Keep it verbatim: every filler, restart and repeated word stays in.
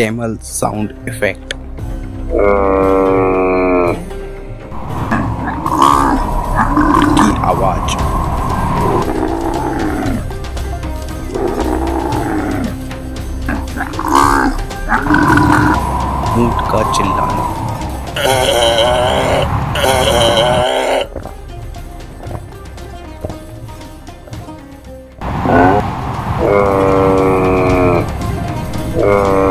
camel sound effect. की आवाज ऊंट का चिल्लाना Uh...